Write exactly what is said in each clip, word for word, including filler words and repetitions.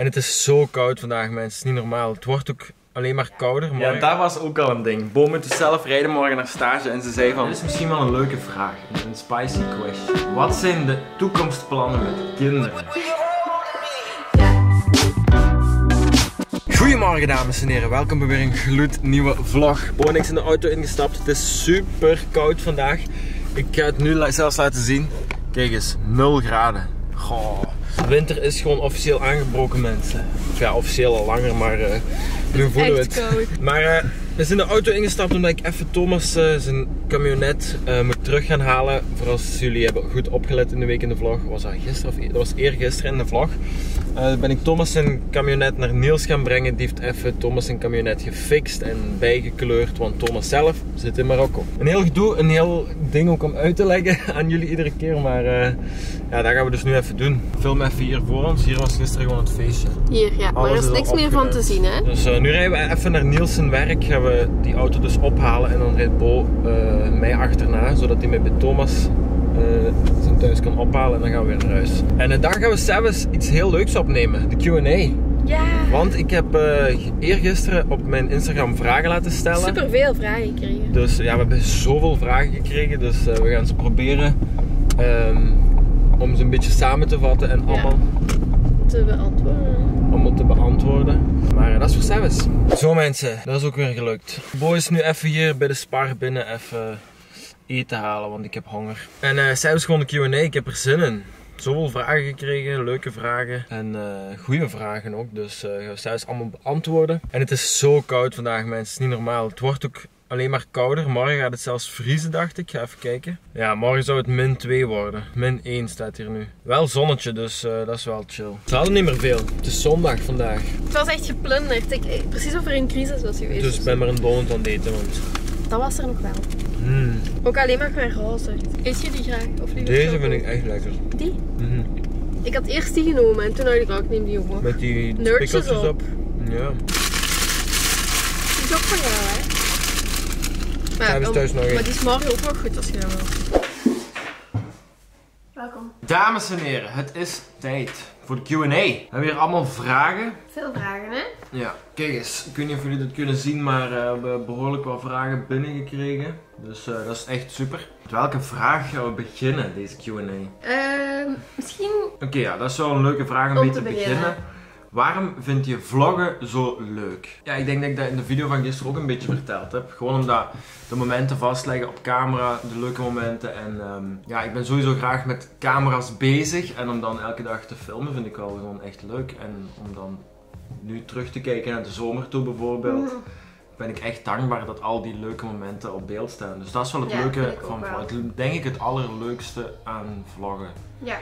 En het is zo koud vandaag, mensen. Het is niet normaal. Het wordt ook alleen maar kouder. Maar... ja, dat was ook al een ding. Bo moet dus zelf rijden morgen naar stage en ze zei van... dit is misschien wel een leuke vraag. Een spicy question. Wat zijn de toekomstplannen met kinderen? Goedemorgen dames en heren, welkom bij weer een gloednieuwe vlog. Bo en ik zijn de auto ingestapt, het is super koud vandaag. Ik ga het nu zelfs laten zien. Kijk eens, nul graden. Goh. Winter is gewoon officieel aangebroken, mensen. Of ja, officieel al langer, maar uh, nu voelen we het. Koud. Maar uh, we zijn de auto ingestapt omdat ik even Thomas uh, zijn camionet uh, moet terug gaan halen. Voor als jullie hebben goed opgelet in de week in de vlog. Was dat gisteren of e dat was eergisteren in de vlog. Uh, ben ik Thomas zijn camionet naar Niels gaan brengen. Die heeft even Thomas zijn camionet gefixt en bijgekleurd. Want Thomas zelf zit in Marokko. Een heel gedoe, een heel ding ook om uit te leggen aan jullie iedere keer. Maar uh, ja, dat gaan we dus nu even doen. Film even hier voor ons. Hier was gisteren gewoon het feestje. Hier, ja. Alles maar er is niks meer van te zien, hè? Dus uh, nu rijden we even naar Niels zijn werk. Gaan we die auto dus ophalen. En dan rijdt Bo uh, mij achterna. Zodat hij mij bij Thomas... Uh, zijn thuis kan ophalen en dan gaan we weer naar huis. En uh, daar gaan we zelfs iets heel leuks opnemen, de Q en A. Ja. Want ik heb uh, eergisteren op mijn Instagram vragen laten stellen. Superveel vragen gekregen. Dus ja, we hebben zoveel vragen gekregen, dus uh, we gaan ze proberen um, om ze een beetje samen te vatten en allemaal ja, te beantwoorden. Om te beantwoorden. Maar dat is voor service. Zo mensen, dat is ook weer gelukt. Bo is nu even hier bij de Spar binnen even... eten halen, want ik heb honger. En uh, zelfs gewoon de Q en A, ik heb er zin in. Zoveel vragen gekregen, leuke vragen en uh, goede vragen ook. Dus uh, gaan we zelfs allemaal beantwoorden. En het is zo koud vandaag, mensen. Het is niet normaal. Het wordt ook alleen maar kouder. Morgen gaat het zelfs vriezen, dacht ik. Ga even kijken. Ja, morgen zou het min twee worden. min één staat hier nu. Wel zonnetje, dus uh, dat is wel chill. Het hadden niet meer veel. Het is zondag vandaag. Het was echt geplunderd. Ik, ik, precies of er een crisis was geweest. Dus ik ben maar een donut aan het eten, want... dat was er nog wel. Mm. Ook alleen maar qua roze. Eet je die graag? Of die Deze vind ik echt lekker. Die? Mm-hmm. Ik had eerst die genomen en toen had ik ook neem die op. Met die spikkeltjes op. op. Ja. Die is ook van jou, hè? Maar, ja, om, thuis nog maar die is morgen ook wel goed als je dat wil. Welkom. Dames en heren, het is tijd voor de Q en A. We hebben hier allemaal vragen. Veel vragen, hè? Ja, kijk eens. Ik weet niet of jullie dat kunnen zien, maar uh, we hebben behoorlijk wat vragen binnengekregen. Dus uh, dat is echt super. Met welke vraag gaan we beginnen, deze Q en A? Uh, misschien... Oké, okay, ja, dat is wel een leuke vraag om, om mee te beginnen. beginnen. Waarom vind je vloggen zo leuk? Ja, ik denk dat ik dat in de video van gisteren ook een beetje verteld heb. Gewoon omdat de momenten vastleggen op camera, de leuke momenten. En um, ja, ik ben sowieso graag met camera's bezig. En om dan elke dag te filmen vind ik wel gewoon echt leuk. En om dan nu terug te kijken naar de zomer toe bijvoorbeeld. Ben ik echt dankbaar dat al die leuke momenten op beeld staan. Dus dat is wel het ja, leuke van vloggen. Denk ik het allerleukste aan vloggen. Ja.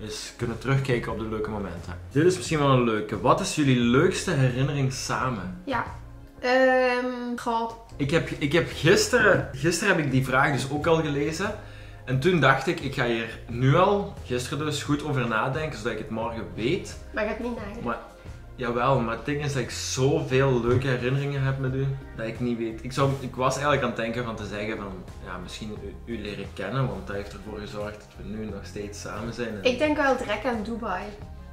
Is kunnen terugkijken op de leuke momenten. Dit is misschien wel een leuke. Wat is jullie leukste herinnering samen? Ja. Um, goh. Ik heb, ik heb gisteren, gisteren heb ik die vraag dus ook al gelezen. En toen dacht ik, ik ga hier nu al, gisteren dus, goed over nadenken. Zodat ik het morgen weet. Maar ik heb niet nagedacht. Maar, jawel, maar het ding is dat ik zoveel leuke herinneringen heb met u. Dat ik niet weet. Ik, zou, ik was eigenlijk aan het denken van te zeggen van... ja, misschien u, u leren kennen. Want dat heeft ervoor gezorgd dat we nu nog steeds samen zijn. En... ik denk wel direct aan Dubai.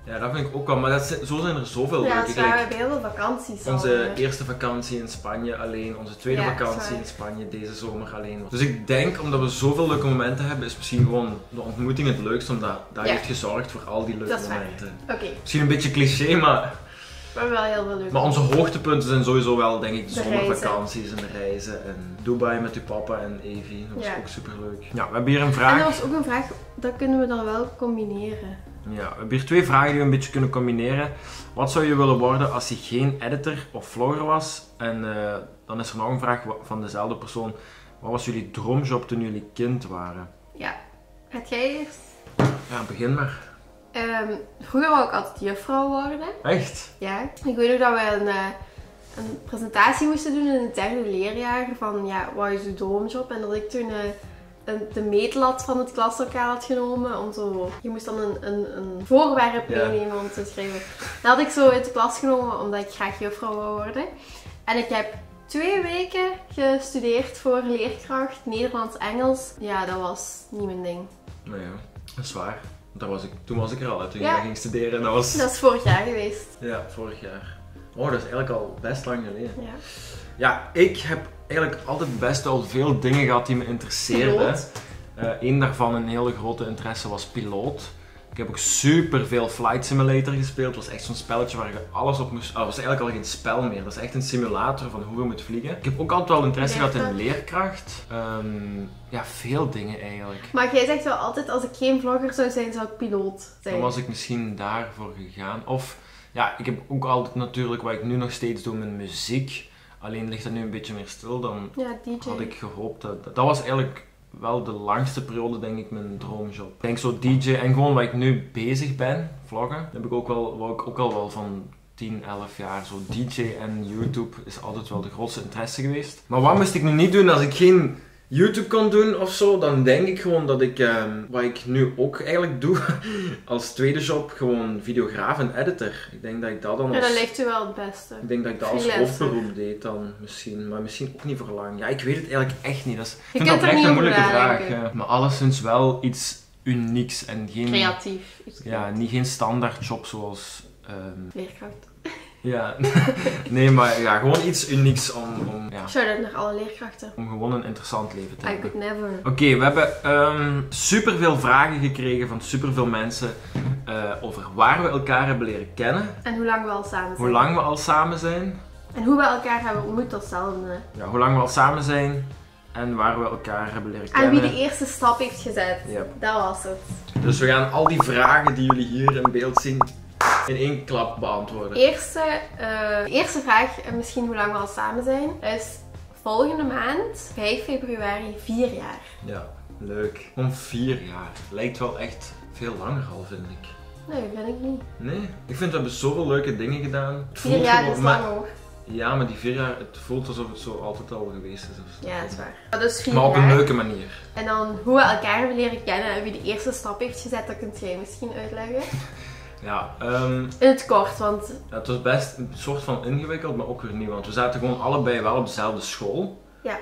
Ja, dat vind ik ook wel. Maar dat, zo zijn er zoveel ja, leuke. Ja, we hebben heel veel vakanties. Onze al, eerste vakantie in Spanje alleen. Onze tweede ja, vakantie sorry. in Spanje deze zomer alleen. Dus ik denk, omdat we zoveel leuke momenten hebben, is misschien gewoon de ontmoeting het leukst. Omdat dat ja. heeft gezorgd voor al die leuke dat is momenten. Oké. Okay. Misschien een beetje cliché, maar... maar wel heel veel leuk. Maar onze hoogtepunten zijn sowieso wel, denk ik, de, de zomervakanties en de reizen. En Dubai met uw papa en Evie. Dat was ja. ook superleuk. Ja, we hebben hier een vraag. En dat was ook een vraag, dat kunnen we dan wel combineren. Ja, we hebben hier twee vragen die we een beetje kunnen combineren. Wat zou je willen worden als je geen editor of vlogger was? En uh, dan is er nog een vraag van dezelfde persoon. Wat was jullie droomjob toen jullie kind waren? Ja, gaat jij eerst? Ja, begin maar. Um, vroeger wou ik altijd juffrouw worden. Echt? Ja. Ik weet ook dat we een, uh, een presentatie moesten doen in het derde leerjaar van ja, wat is uw droomjob? En dat ik toen uh, een, de meetlat van het klaslokaal had genomen om zo... je moest dan een, een, een voorwerp meenemen ja. om te schrijven. Dat had ik zo uit de klas genomen omdat ik graag juffrouw wou worden. En ik heb twee weken gestudeerd voor leerkracht Nederlands-Engels. Ja, dat was niet mijn ding. Nou ja, dat is waar. Daar was ik, toen was ik er al uit toen ja. ik ging studeren. Dat, was... dat is vorig jaar geweest. Ja, vorig jaar. Oh, dat is eigenlijk al best lang geleden. Ja, ja ik heb eigenlijk altijd best wel veel dingen gehad die me interesseerden. Uh, Eén daarvan, een hele grote interesse, was piloot. Ik heb ook super veel Flight Simulator gespeeld. Dat was echt zo'n spelletje waar je alles op moest... Oh, dat was eigenlijk al geen spel meer. Dat is echt een simulator van hoe je moet vliegen. Ik heb ook altijd wel interesse gehad in leerkracht. Um, ja, veel dingen eigenlijk. Maar jij zegt wel altijd, als ik geen vlogger zou zijn, zou ik piloot zijn. Dan was ik misschien daarvoor gegaan. Of, ja, ik heb ook altijd natuurlijk wat ik nu nog steeds doe met muziek. Alleen ligt dat nu een beetje meer stil dan ja, D J. Had ik gehoopt. Dat, dat was eigenlijk... wel de langste periode, denk ik, mijn droomjob. Ik denk zo D J en gewoon waar ik nu bezig ben, vloggen, heb ik ook wel, wou ik ook al wel van tien, elf jaar. Zo D J en YouTube is altijd wel de grootste interesse geweest. Maar wat moest ik nu niet doen als ik geen YouTube kon doen of zo? Dan denk ik gewoon dat ik, eh, wat ik nu ook eigenlijk doe, als tweede job, gewoon videograaf en editor. Ik denk dat ik dat dan als... Ja, dat lijkt u wel het beste. Ik denk dat ik dat als hoofdberoep deed dan misschien, maar misschien ook niet voor lang. Ja, ik weet het eigenlijk echt niet. Dat is, ik vind dat echt een moeilijke vraag. Ja. Maar alleszins wel iets unieks en geen... Creatief. Ja, niet geen standaard job zoals... Um... Leerkracht. Ja, nee, maar ja, gewoon iets unieks om... om ja. Shout-out naar alle leerkrachten. Om gewoon een interessant leven te hebben. I could never. Oké, okay, we hebben um, superveel vragen gekregen van superveel mensen uh, over waar we elkaar hebben leren kennen. En hoe lang we al samen zijn. Hoe lang we al samen zijn. En hoe we elkaar hebben ontmoet als zelden. Ja, hoe lang we al samen zijn. En waar we elkaar hebben leren kennen. En wie de eerste stap heeft gezet. Yep. Dat was het. Dus we gaan al die vragen die jullie hier in beeld zien... in één klap beantwoorden. Eerste, uh, eerste vraag, en misschien hoe lang we al samen zijn, is volgende maand, vijf februari, vier jaar. Ja, leuk. Om vier jaar. Lijkt wel echt veel langer al, vind ik. Nee, dat vind ik niet. Nee, ik vind we hebben zoveel leuke dingen gedaan. Het vier jaar is lang hoor. Ja, maar die vier jaar, het voelt alsof het zo altijd al geweest is. Ofzo. Ja, dat is waar. Maar, dus vier maar op een jaar. Leuke manier. En dan hoe we elkaar hebben leren kennen en wie de eerste stap heeft gezet, dat kunt jij misschien uitleggen. Ja, um, in het kort, want... Ja, het was best een soort van ingewikkeld, maar ook weer niet, want we zaten gewoon allebei wel op dezelfde school. Ja.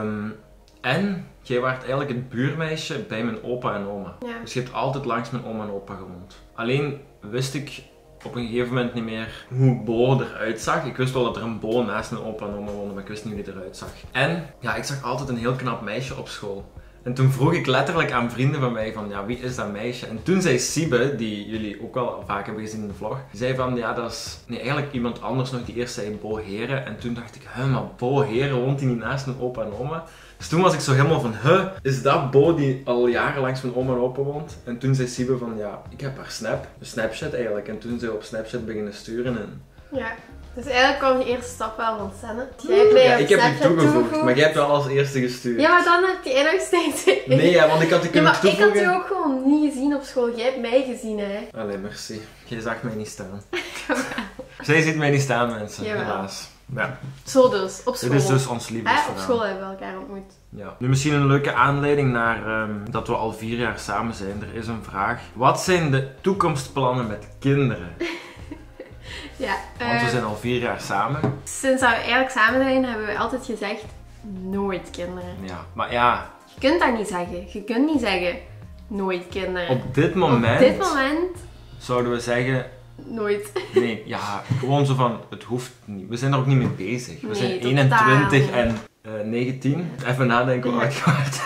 Um, en jij was eigenlijk het buurmeisje bij mijn opa en oma. Ja. Dus je hebt altijd langs mijn oma en opa gewoond. Alleen wist ik op een gegeven moment niet meer hoe Bo eruit zag. Ik wist wel dat er een Bo naast mijn opa en oma woonde, maar ik wist niet hoe die eruit zag. En ja, ik zag altijd een heel knap meisje op school. En toen vroeg ik letterlijk aan vrienden van mij van, ja, wie is dat meisje? En toen zei Siebe, die jullie ook wel vaak hebben gezien in de vlog, zei van, ja, dat is nee, eigenlijk iemand anders nog die eerst zei Bo Heeren. En toen dacht ik, hè, maar Bo Heeren, woont hij niet naast mijn opa en oma? Dus toen was ik zo helemaal van, hè, is dat Bo die al jaren langs mijn oma en opa woont? En toen zei Siebe van, ja, ik heb haar snap, Snapchat eigenlijk. En toen zei op Snapchat beginnen sturen en... Ja. Dus eigenlijk kwam je eerste stap wel van Senne. Ja, ik heb je toegevoegd, maar jij hebt wel als eerste gestuurd. Ja, maar dan heb je nog steeds... Nee, ja, want ik had je kunnen ja, toevoegen. Ik had je ook gewoon niet gezien op school. Jij hebt mij gezien, hè. Allee, merci. Jij zag mij niet staan. Zij ziet mij niet staan, mensen. Jawel. Helaas. Ja. Zo dus, op school. Dit is dus ons liefdesverhaal. Op school hebben we elkaar ontmoet. Ja. Nu misschien een leuke aanleiding naar um, dat we al vier jaar samen zijn. Er is een vraag. Wat zijn de toekomstplannen met kinderen? Ja, uh, want we zijn al vier jaar samen. Sinds dat we eigenlijk samen zijn, hebben we altijd gezegd, nooit kinderen. Ja, maar ja... Je kunt dat niet zeggen. Je kunt niet zeggen, nooit kinderen. Op dit moment... Op dit moment... Zouden we zeggen... Nooit. Nee, ja, gewoon zo van, het hoeft niet. We zijn er ook niet mee bezig. We nee, zijn eenentwintig en uh, negentien. Even nadenken hoe oud ik word.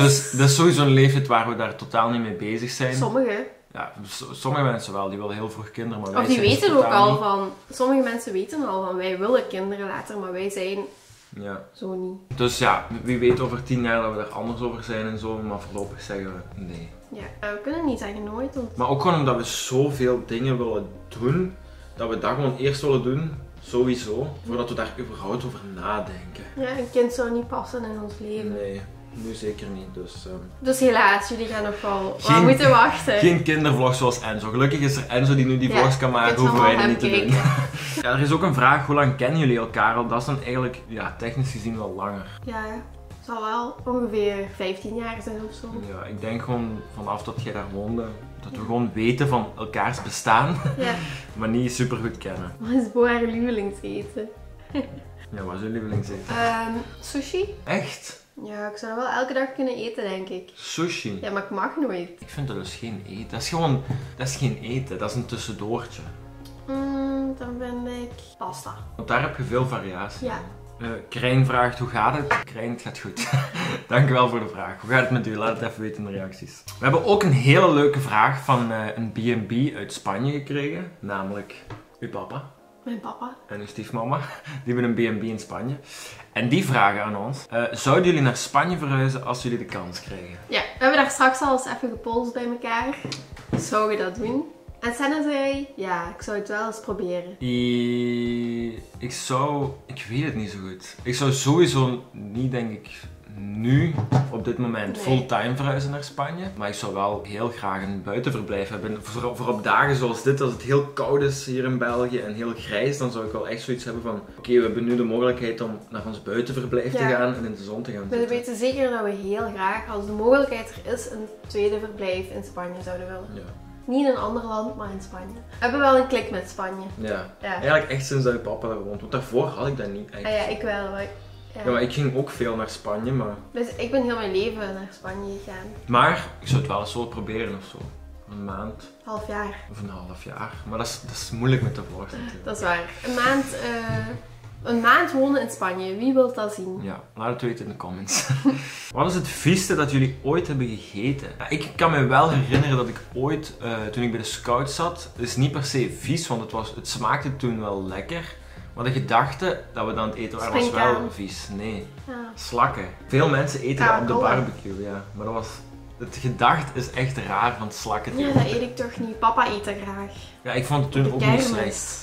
Dus dat is sowieso een leeftijd waar we daar totaal niet mee bezig zijn. Sommigen. Ja, sommige mensen wel, die willen heel vroeg kinderen, maar wij of die weten dus ook al niet. Van, sommige mensen weten al van, wij willen kinderen later, maar wij zijn ja. Zo niet. Dus ja, wie weet over tien jaar dat we daar anders over zijn en zo, maar voorlopig zeggen we nee. Ja, we kunnen niet zeggen nooit. Want... Maar ook gewoon omdat we zoveel dingen willen doen, dat we dat gewoon eerst willen doen, sowieso, voordat we daar überhaupt over nadenken. Ja, een kind zou niet passen in ons leven. Nee. Nu zeker niet, dus... Um... Dus helaas, jullie gaan nog wel geen, moeten wachten. Geen kindervlog zoals Enzo. Gelukkig is er Enzo die nu die ja, vlogs kan maken, hoeven wij dat niet te doen. Ja, er is ook een vraag, hoe lang kennen jullie elkaar al? Dat is dan eigenlijk, ja, technisch gezien wel langer. Ja, het zal wel ongeveer vijftien jaar zijn of zo. Ja, ik denk gewoon vanaf dat jij daar woonde, dat we ja. gewoon weten van elkaars bestaan, ja. maar niet super goed kennen. Wat is Bo haar lievelings eten? Ja, wat is je lievelings eten? Um, sushi. Echt? Ja, ik zou wel elke dag kunnen eten, denk ik. Sushi? Ja, maar ik mag nooit. Ik vind dat dus geen eten. Dat is gewoon... Dat is geen eten. Dat is een tussendoortje. Mm, dan ben ik... Pasta. Want daar heb je veel variatie. Ja. Uh, Krijn vraagt, hoe gaat het? Krijn, het gaat goed. Dankjewel voor de vraag. Hoe gaat het met u? Laat het even weten in de reacties. We hebben ook een hele leuke vraag van uh, een B en B uit Spanje gekregen. Namelijk, uw papa. Mijn papa. En uw stiefmama. Die hebben een B en B in Spanje. En die vragen aan ons. Uh, zouden jullie naar Spanje verhuizen als jullie de kans krijgen? Ja, we hebben daar straks al eens even gepolst bij elkaar. Zou je dat doen? En Senne zei, ja, ik zou het wel eens proberen. I... Ik zou... Ik weet het niet zo goed. Ik zou sowieso niet, denk ik, nu, op dit moment, nee. fulltime verhuizen naar Spanje. Maar ik zou wel heel graag een buitenverblijf hebben. Voor, voor op dagen zoals dit, als het heel koud is hier in België en heel grijs, dan zou ik wel echt zoiets hebben van... Oké, okay, we hebben nu de mogelijkheid om naar ons buitenverblijf ja. te gaan en in de zon te gaan zitten. We weten zeker dat we heel graag, als de mogelijkheid er is, een tweede verblijf in Spanje zouden willen. Ja. Niet in een ander land, maar in Spanje. We hebben wel een klik met Spanje. Ja. ja. Eigenlijk echt sinds dat je papa daar woont. Want daarvoor had ik dat niet echt. Ah ja, ik wel. Maar ik, ja. ja, maar ik ging ook veel naar Spanje, maar... Dus ik ben heel mijn leven naar Spanje gegaan. Maar ik zou het wel eens zo proberen of zo. Een maand. Half jaar. Of een half jaar. Maar dat is, dat is moeilijk met de woord natuurlijk. Dat is waar. Een maand... Uh... Een maand wonen in Spanje, wie wil dat zien? Ja, laat het weten in de comments. Wat is het vieste dat jullie ooit hebben gegeten? Ja, ik kan me wel herinneren dat ik ooit, uh, toen ik bij de scouts zat, het is niet per se vies, want het, was, het smaakte toen wel lekker. Maar de gedachte dat we dan het eten waren was wel vies. Nee, ja. slakken. Veel mensen eten ja, dat op de barbecue, ja. Maar dat was... Het gedacht is echt raar van slakken. Ja, dat eet ik toch niet. Papa eet dat graag. Ja, ik vond het toen ook niet slecht.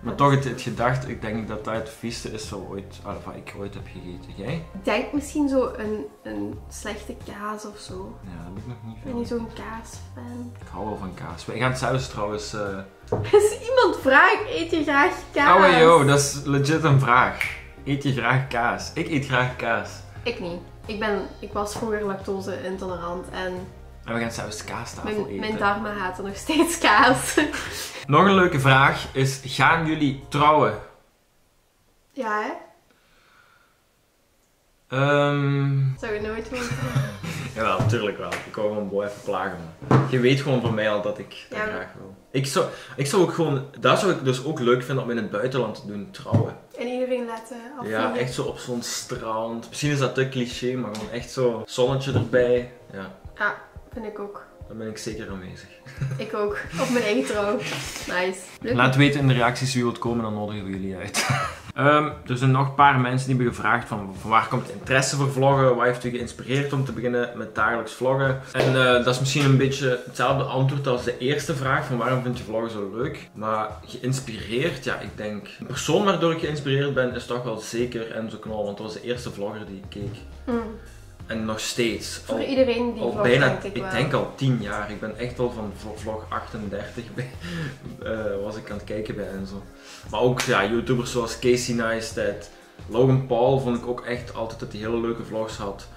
Maar toch het, het gedacht, ik denk dat dat het vieste is wat ooit, enfin, ik ooit heb gegeten. Jij? Ik denk misschien zo een, een slechte kaas of zo. Ja, dat heb ik nog niet veel. Ik ben niet zo'n kaasfan. Ik hou wel van kaas. Wij gaan zelfs trouwens... Uh... Als iemand vraagt, eet je graag kaas? Oh joh, dat is legit een vraag. Eet je graag kaas? Ik eet graag kaas. Ik niet. Ik, ben, ik was vroeger lactose intolerant en... En we gaan zelfs kaastafel mijn, eten. Mijn darmen haten nog steeds kaas. Nog een leuke vraag is, gaan jullie trouwen? Ja, hè? Um... Zou je nooit weten? Jawel, natuurlijk wel. Ik wou gewoon Bo even plagen. Man. Je weet gewoon van mij al dat ik dat ja, maar... graag wil. Ik zou, ik zou ook gewoon... Dat zou ik dus ook leuk vinden om in het buitenland te doen, trouwen. En iedereen laten afvliegen. Ja, echt zo op zo'n strand. Misschien is dat te cliché, maar gewoon echt zo zonnetje erbij. Ja. Ja, vind ik ook. Dan ben ik zeker aanwezig. Ik ook. Op mijn eigen trouw. Nice. Leuk. Laat weten in de reacties wie wilt komen, dan nodigen we jullie uit. um, er zijn nog een paar mensen die hebben gevraagd van, van waar komt interesse voor vloggen? Wat heeft u geïnspireerd om te beginnen met dagelijks vloggen? En uh, dat is misschien een beetje hetzelfde antwoord als de eerste vraag van waarom vind je vloggen zo leuk? Maar geïnspireerd, ja ik denk, de persoon waardoor ik geïnspireerd ben is toch wel zeker Enzo Knol, want dat was de eerste vlogger die ik keek. Mm. En nog steeds. Voor al, iedereen die al vlog, bijna, denk ik, ik wel. denk al tien jaar. Ik ben echt al van vlog achtendertig bij, uh, was ik aan het kijken bij en zo. Maar ook ja, YouTubers zoals Casey Neistat, Logan Paul vond ik ook echt altijd dat hij hele leuke vlogs had.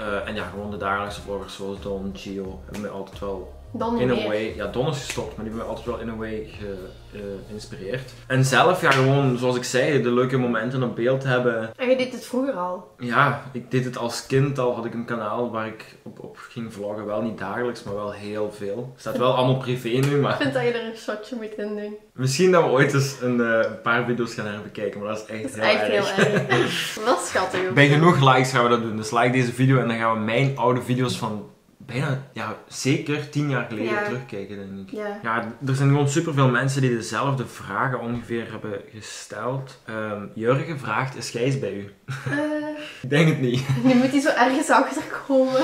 Uh, en ja, gewoon de dagelijkse vloggers zoals Don, Gio, hebben mij altijd wel Don in a way, ja Don is gestopt, maar die hebben mij altijd wel in a way geïnspireerd. Uh, en zelf, ja gewoon, zoals ik zei, de leuke momenten op beeld hebben. En je deed het vroeger al? Ja, ik deed het als kind al, had ik een kanaal waar ik op, op ging vloggen. Wel niet dagelijks, maar wel heel veel. Staat wel allemaal privé nu, maar... Ik vind dat je er een shotje moet in doen. Misschien dat we ooit eens een uh, paar video's gaan herbekijken, maar dat is echt, dat is heel, echt erg. heel erg. Dat is schattig. Bij genoeg likes gaan we dat doen, dus like deze video en dan gaan we mijn oude video's van... Bijna, ja, zeker tien jaar geleden ja. terugkijken, denk ik. Ja. ja, er zijn gewoon superveel mensen die dezelfde vragen ongeveer hebben gesteld. Um, Jurgen vraagt, is Gijs bij u? Uh, ik denk het niet. Nu moet hij zo ergens achterkomen.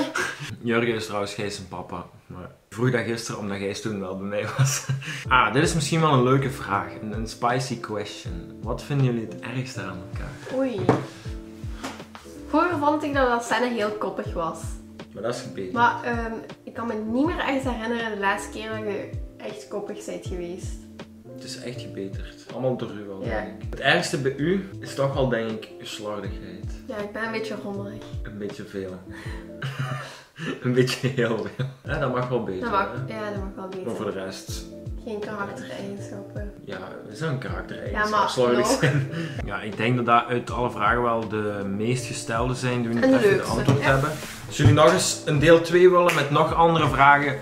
Jurgen is trouwens Gijs zijn papa. Maar ik vroeg dat gisteren omdat Gijs toen wel bij mij was. Ah, dit is misschien wel een leuke vraag. Een, een spicy question. Wat vinden jullie het ergste aan elkaar? Oei. Vroeger vond ik dat Senne heel koppig was. Maar dat is gebeten. Maar um, ik kan me niet meer echt herinneren de laatste keer dat je echt koppig bent geweest. Het is echt gebeterd. Allemaal door u wel, ja. denk ik. Het ergste bij u is toch wel, denk ik, uw slordigheid. Ja, ik ben een beetje rommelig. Een beetje veel. een beetje heel veel. Ja, dat mag wel beter. Dat mag, ja, dat mag wel beter. Maar voor de rest... Geen karaktereigenschappen. Ja, dat is een karaktereigenschap, zou ik zeggen. Ja, ik denk dat dat uit alle vragen wel de meest gestelde zijn die we niet echt een antwoord ja. hebben. Als jullie nog eens een deel twee willen met nog andere vragen,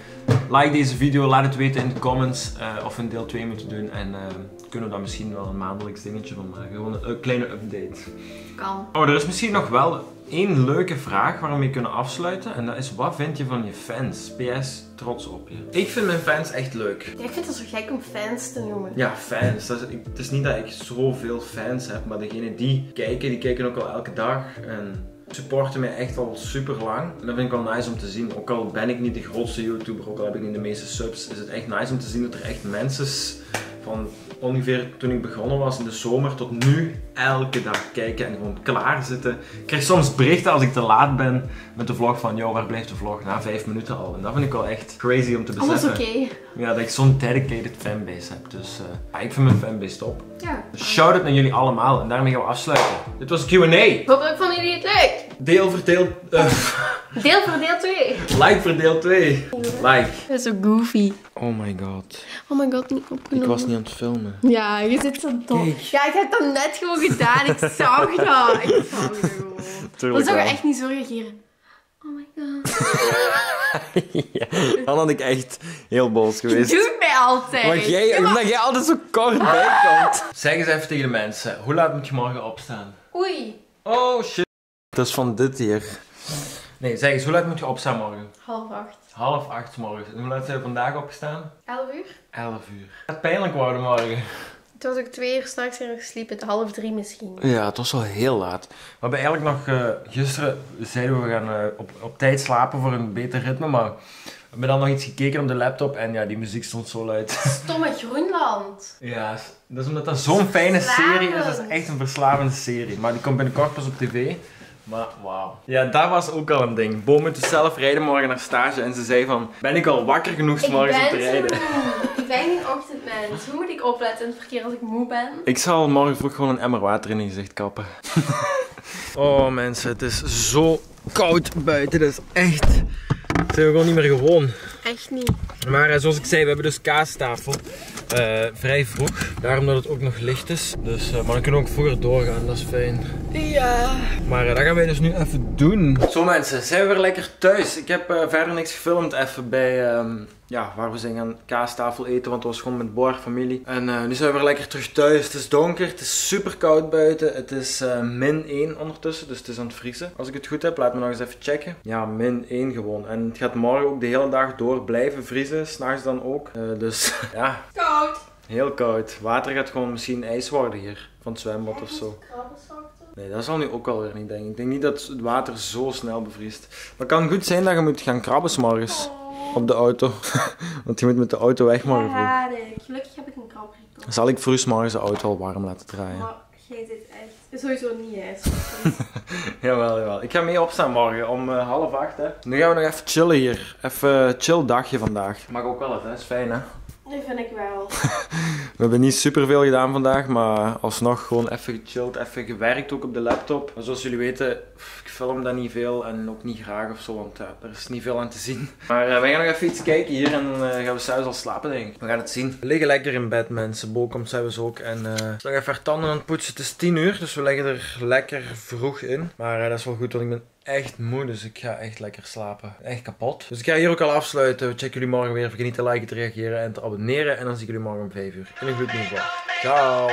like deze video, laat het weten in de comments uh, of we een deel twee moeten doen. En uh, kunnen we daar misschien wel een maandelijks dingetje van maken. Gewoon een, een kleine update. Kan. Oh, er is misschien nog wel één leuke vraag waar we mee kunnen afsluiten. En dat is, wat vind je van je fans? P S, trots op je. Ik vind mijn fans echt leuk. Ja, ik vind het zo gek om fans te noemen. Ja, fans. Dat is, ik, het is niet dat ik zoveel fans heb, maar degenen die kijken, die kijken ook al elke dag. En supporten mij echt al super lang. En dat vind ik wel nice om te zien. Ook al ben ik niet de grootste YouTuber, ook al heb ik niet de meeste subs, is het echt nice om te zien dat er echt mensen van ongeveer toen ik begonnen was in de zomer tot nu elke dag kijken en gewoon klaar zitten. Ik krijg soms berichten als ik te laat ben met de vlog van, joh, waar blijft de vlog? Na vijf minuten al. En dat vind ik wel echt crazy om te beseffen. Alles oké. Ja, dat ik zo'n dedicated fanbase heb. Dus uh, ik vind mijn fanbase top. Ja. Dus shout-out naar jullie allemaal en daarmee gaan we afsluiten. Dit was Q en A. Hopelijk vonden jullie het leuk. Deel voor deel... Uh, deel voor deel twee. Like voor deel twee. Like. Dat is zo goofy. Oh my god. Oh my god, niet opgenomen. Ik was niet aan het filmen. Ja, je zit zo dom. Kijk. Ja, ik heb dat net gewoon gedaan. Ik zag dat. Ik zag dat gewoon. Tuurlijk dat zou je echt niet zo reageren. Oh my god. Ja, dan had ik echt heel boos geweest. Je doet mij altijd. Want jij, ja, maar... omdat jij altijd zo kort ah. bij komt. Zeg eens even tegen de mensen. Hoe laat moet je morgen opstaan? Oei. Oh shit. Dat is van dit hier. Nee, zeg eens, hoe laat moet je opstaan morgen? Half acht. Half acht morgens. En hoe laat zijn we vandaag opgestaan? Elf uur. Elf uur. Het gaat pijnlijk worden morgen. Het was ook twee uur s'nachts en nog sliepen, half drie misschien. Ja, het was wel heel laat. We hebben eigenlijk nog, uh, gisteren zeiden we, we gaan uh, op, op tijd slapen voor een beter ritme, maar we hebben dan nog iets gekeken op de laptop en ja, die muziek stond zo luid. Stomme Groenland. Ja, dat is omdat dat zo'n fijne serie is. Dat is echt een verslavende serie, maar die komt binnenkort pas op tv. Maar wauw. Ja, dat was ook al een ding. Bo moet dus zelf rijden morgen naar stage en ze zei van, ben ik al wakker genoeg s morgens om te rijden? Ik ben geen ochtendmens. Hoe moet ik opletten in het verkeer als ik moe ben? Ik zal morgen vroeg gewoon een emmer water in je gezicht kappen. Oh mensen, het is zo koud buiten. Dat is echt... Dat zijn we gewoon niet meer gewoon. Echt niet. Maar zoals ik zei, we hebben dus kaastafel. Uh, vrij vroeg. Daarom dat het ook nog licht is. Dus, uh, maar dan kunnen we ook vroeger doorgaan, dat is fijn. Ja. Maar uh, dat gaan wij dus nu even doen. Zo mensen, zijn we weer lekker thuis. Ik heb uh, verder niks gefilmd even bij... Um, ja, waar we zijn gaan kaastafel eten, want dat was gewoon met Bo haar familie. En uh, nu zijn we weer lekker terug thuis. Het is donker, het is super koud buiten. Het is uh, min één ondertussen, dus het is aan het vriezen. Als ik het goed heb, laat me nog eens even checken. Ja, min één gewoon. En het gaat morgen ook de hele dag door blijven vriezen. S'nachts dan ook. Uh, dus ja. Koud. Heel koud. Water gaat gewoon misschien ijs worden hier. Van het zwembad of zo. Nee, dat zal nu ook alweer niet, denk ik. Ik denk niet dat het water zo snel bevriest. Maar het kan goed zijn dat je moet gaan krabben 's morgens. Op de auto. Want je moet met de auto weg morgen vroeg. Ja, gelukkig heb ik een krabber gekocht. Zal ik vroeg morgens de auto al warm laten draaien. Maar jij zit echt... Sowieso niet, hè. Jawel, jawel. Ik ga mee opstaan morgen om uh, half acht, hè. Nu gaan we nog even chillen hier. Even chill dagje vandaag. Mag ook wel het, hè. Is fijn, hè. Dat vind ik wel. We hebben niet superveel gedaan vandaag, maar alsnog gewoon even gechilled, even gewerkt ook op de laptop. Maar zoals jullie weten, ik film dat niet veel en ook niet graag ofzo, want ja, er is niet veel aan te zien. Maar uh, wij gaan nog even iets kijken hier en dan uh, gaan we s'avonds al slapen, denk ik. We gaan het zien. We liggen lekker in bed, mensen. Bo komt s'avonds ook en uh, ik ga even haar tanden aan het poetsen. Het is tien uur, dus we leggen er lekker vroeg in. Maar uh, dat is wel goed, want ik ben echt moe, dus ik ga echt lekker slapen. Echt kapot. Dus ik ga hier ook al afsluiten. We checken jullie morgen weer. Vergeet niet te liken, te reageren en te abonneren. En dan zie ik jullie morgen om vijf uur. En een goed nieuwsblad. Ciao!